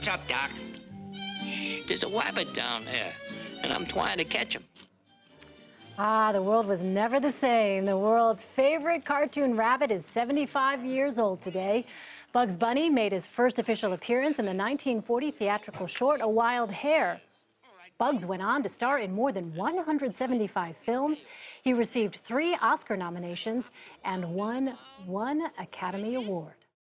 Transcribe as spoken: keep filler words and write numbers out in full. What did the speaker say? What's up, Doc? Shh, there's a wabbit down there, and I'm trying to catch him. Ah, the world was never the same. The world's favorite cartoon rabbit is seventy-five years old today. Bugs Bunny made his first official appearance in the nineteen forty theatrical short, A Wild Hare. Bugs went on to star in more than one hundred seventy-five films. He received three Oscar nominations and won one Academy Award.